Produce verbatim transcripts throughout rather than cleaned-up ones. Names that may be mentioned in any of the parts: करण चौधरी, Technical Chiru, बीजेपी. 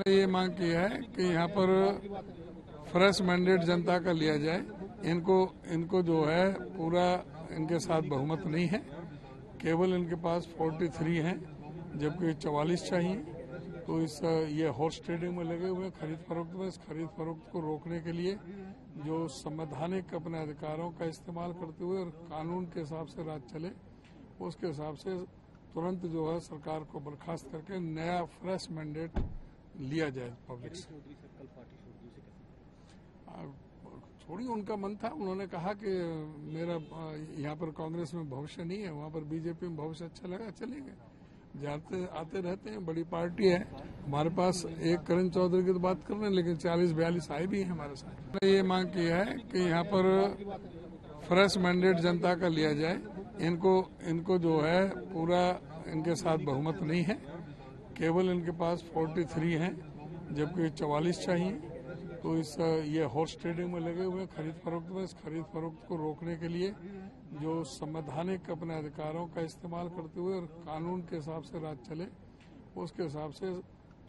ये मांग की है कि यहाँ पर फ्रेश मैंडेट जनता का लिया जाए। इनको इनको जो है पूरा इनके साथ बहुमत नहीं है, केवल इनके पास तैंतालीस हैं जबकि चवालीस चाहिए। तो इस ये हॉर्स ट्रेडिंग में लगे हुए खरीद फरोख्त में, इस खरीद फरोख्त को रोकने के लिए जो संवैधानिक अपने अधिकारों का इस्तेमाल करते हुए और कानून के हिसाब से राज चले, उसके हिसाब से तुरंत जो है सरकार को बर्खास्त करके नया फ्रेश मैंडेट लिया जाए पब्लिक से। छोड़ी उनका मन था, उन्होंने कहा कि मेरा यहाँ पर कांग्रेस में भविष्य नहीं है, वहाँ पर बीजेपी में भविष्य अच्छा लगा, चले गए। जाते आते रहते हैं, बड़ी पार्टी है हमारे पास। एक करण चौधरी की तो बात कर रहे हैं, लेकिन चालीस बयालीस आए भी हैं हमारे साथ। ये मांग की है कि यहाँ पर फ्रेश मैंडेट जनता का लिया जाए। इनको इनको जो है पूरा इनके साथ बहुमत नहीं है, केवल इनके पास तैंतालीस हैं जबकि चवालीस चाहिए। तो इस ये हॉर्स ट्रेडिंग में लगे हुए खरीद फरोख्त में, इस खरीद फरोख्त को रोकने के लिए जो संवैधानिक अपने अधिकारों का इस्तेमाल करते हुए और कानून के हिसाब से राज चले, उसके हिसाब से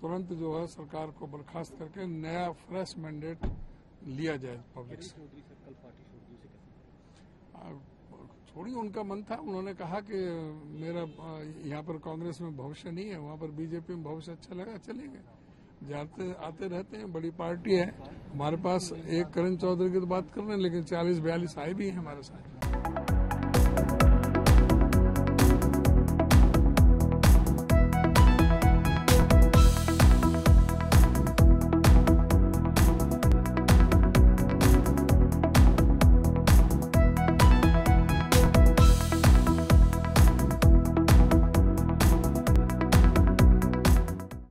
तुरंत जो है सरकार को बर्खास्त करके नया फ्रेश मैंडेट लिया जाए पब्लिक से। थोड़ी उनका मन था, उन्होंने कहा कि मेरा यहाँ पर कांग्रेस में भविष्य नहीं है, वहाँ पर बीजेपी में भविष्य अच्छा लगा, चले गए। जाते आते रहते हैं, बड़ी पार्टी है हमारे पास। एक करण चौधरी की तो बात कर रहे हैं, लेकिन चालीस बयालीस आए भी हैं हमारे साथ।